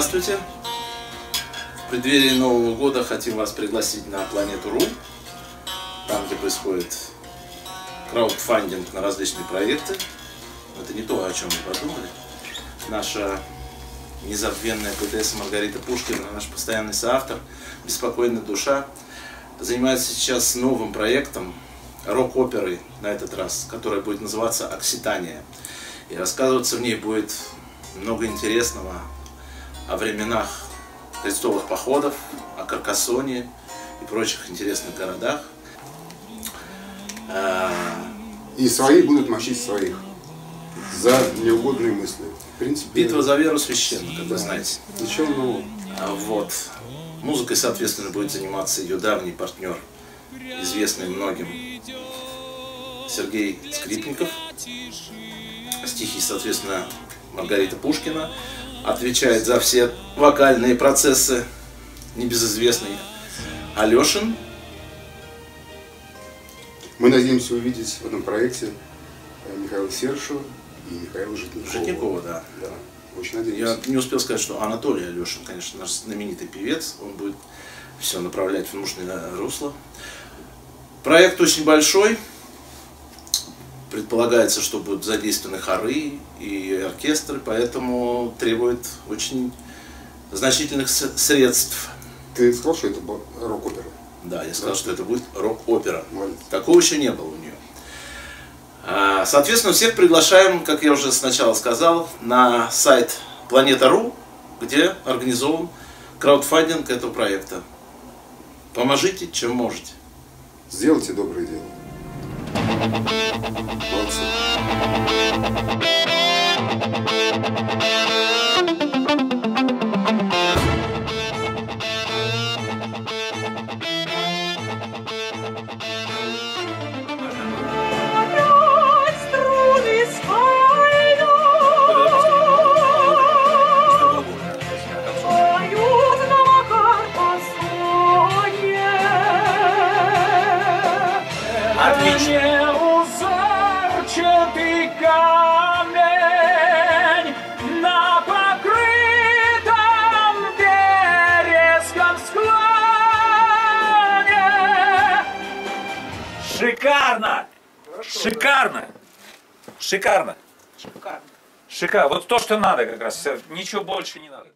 Здравствуйте! В преддверии Нового года хотим вас пригласить на Планету.ру, там, где происходит краудфандинг на различные проекты. Это не то, о чем мы подумали. Наша незабвенная ПТС Маргарита Пушкина, наш постоянный соавтор, беспокойная душа, занимается сейчас новым проектом, рок-оперой на этот раз, которая будет называться «Окситания». И рассказываться в ней будет много интересного о временах крестовых походов, о Каркасоне и прочих интересных городах. И свои будут мочить своих за неугодные мысли. В принципе, битва за веру священна, как вы знаете. Ничего нового. Вот. Музыкой, соответственно, будет заниматься ее давний партнер, известный многим, Сергей Скрипников. Стихи, соответственно, Маргарита Пушкина. Отвечает за все вокальные процессы небезызвестный Алешин. Мы надеемся увидеть в этом проекте Михаила Серышева и Михаила Житникова. Да. Очень надеемся. Я не успел сказать, что Анатолий Алешин, конечно, наш знаменитый певец. Он будет все направлять в нужное русло. Проект очень большой. Предполагается, что будут задействованы хоры и оркестры, поэтому требует очень значительных средств. Ты сказал, что это рок-опера? Да, я сказал, что это будет рок-опера. Такого еще не было у нее. Соответственно, всех приглашаем, как я уже сначала сказал, на сайт Планета.ру, где организован краудфандинг этого проекта. Поможите, чем можете. Сделайте доброе дело. Шикарно! Хорошо, шикарно! Да. Шикарно! Шикарно! Шикарно! Вот то, что надо как раз. Ничего больше не надо.